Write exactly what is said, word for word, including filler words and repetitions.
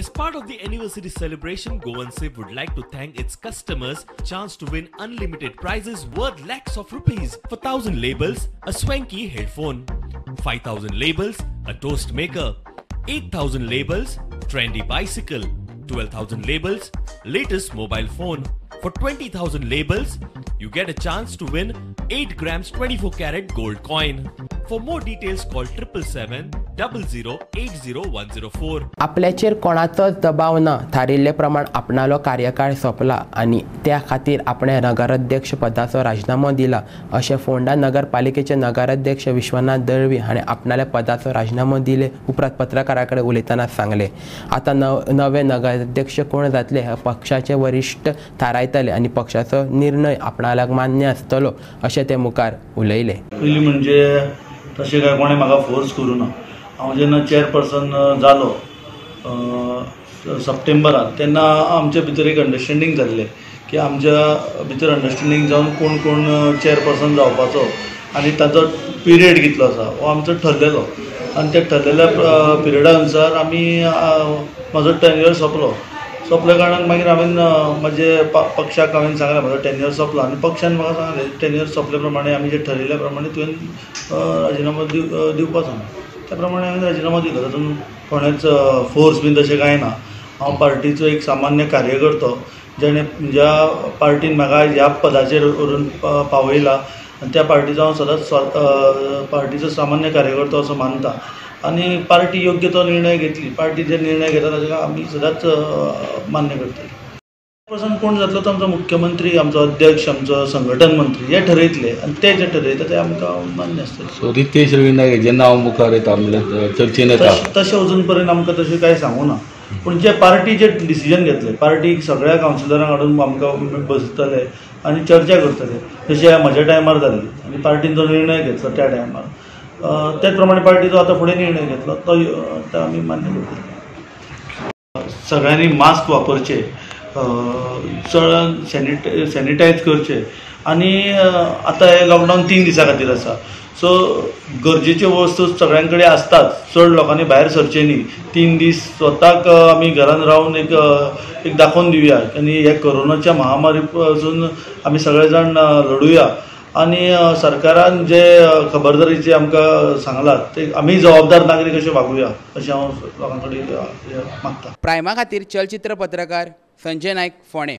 As part of the anniversary celebration, Go and Save would like to thank its customers chance to win unlimited prizes worth lakhs of rupees for one thousand labels, a swanky headphone, five thousand labels, a toast maker, eight thousand labels, trendy bicycle, twelve thousand labels, latest mobile phone. For twenty thousand labels, you get a chance to win eight grams twenty-four karat gold coin. For more details, call triple seven double zero eight zero one zero four. आपले चेर कोणाचो दबाव ना थारिल्ले प्रमाण आपणालो कार्यकाळ सोपला आनी त्या खातीर आपणे नगराध्यक्ष पदाचो राजीनामो दिला अशें फोंडा नगरपालिकेचे नगराध्यक्ष विश्वनाथ दळवी हाणें आपणाल्या पदाचो राजीनामो दिले उपरांत पत्रकारां कडेन उलयतना सांगले. आतां नवे नगराध्यक्ष कोण जातले हे पक्षाचे वरिश्ठ थारायतले आनी पक्षाचो निर्णय आपणाक मान्य आसतलो अशें ते मुखार उलयले. पयलीं म्हणजे तशें काय कोणें म्हाका फोर्स करूं ना. हाँ जेना चेयरपर्सन जालो सप्टेंबरान तेन्ना आमचे भितर एक अंडरस्टँडींग जाल्लें की आमच्या भितर अंडरस्टँडींग जावन कोण कोण चेयरपर्सन जावपाचो आनी ताजो पिरियड कितलो आसा हो आमचो ठरलेलो आनी त्या ठरलेल्या पिरियडा अनुसार आमी म्हाजो टेन्यर सोंपलो. सोंपल्या कारणान मागीर हांवें म्हजे पक्षाक हांवें सांगलें म्हाजो टेन्यर सोंपलो आनी पक्षान म्हाका सांगलें टेन्यर सोंपल्या प्रमाणे आमी जे ठरयिल्ले प्रमाणे तुवें राजिनामो दिवपाक सांगलें. त्या प्रमाणे हांवें राजीनामो दिलो. तातूंत कोणेच फोर्स बीन तशें कांय ना. हांव पार्टीचो एक सामान्य कार्यकर्तो जेणे ज्या पार्टीन म्हाका ह्या पदाचेर व्हरून पावयला आनी त्या पार्टीचो हांव सदांच पार्टीचो सामान्य कार्यकर्तो असो मानता आनी पार्टी योग्य तो निर्णय घेतली. पार्टी जे निर्णय घेता ताका आमी सदांच मान्य करतले. पर्सन कोण जातलो तो आमचो मुख्यमंत्री आमचो अध्यक्ष आमचो संघटन मंत्री हे ठरयतले आनी ते जे ठरयता ते आमकां मान्य आसतले. सो रितेश रविनायक जेन्ना हांव मुखार येता म्हणल्यार चर्चेन येता तशें अजून पर्यंत आमकां तशें कांय सांगू ना. पूण जे पार्टी जे डिसिजन घेतले पार्टीक सगळ्या कावन्सिलरांक हाडून आमकां बसयतले आनी चर्चा करतले जशें म्हज्या टायमार जाल्ली आनी पार्टीन जो निर्णय घेतलो त्या टायमार त्याच प्रमाणे पार्टी जो आतां फुडें निर्णय घेतलो तो आमी मान्य करतले. सगळ्यांनी मास्क वापरचे चड सॅनिटा सॅनिटायज करचे आनी आतां हें लॉकडावन तीन दिसां खातीर आसा सो गरजेच्यो वस्तू सगळ्यां कडेन आसतात. चड लोकांनी भायर सरचें न्ही. तीन दीस स्वताक आमी घरान रावन एक एक दाखोवन दिवया आनी हे कोरोनाच्या महामारी पासून आमी सगळे जाण लडुया आनी सरकारान जे खबरदारीचे आमकां सांगला ते आमी जबाबदार नागरीक अशें वागुया अशें हांव लोकां कडेन मागता. प्रायमा खातीर चलचित्र पत्रकार संजय नायक फोणे.